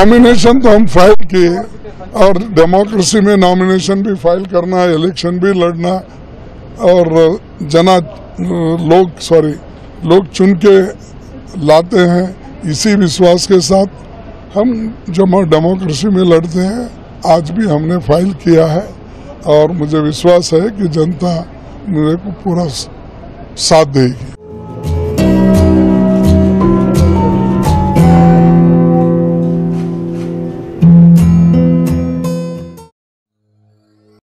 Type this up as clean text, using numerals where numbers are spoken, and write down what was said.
Nomination तो हम file किए और डेमोक्रेसी में नॉमिनेशन भी फाइल करना, इलेक्शन भी लड़ना और लोग चुन के लाते हैं। इसी विश्वास के साथ हम जो डेमोक्रेसी में लड़ते हैं आज भी हमने फाइल किया है और मुझे विश्वास है कि जनता मेरे को पूरा साथ देगी।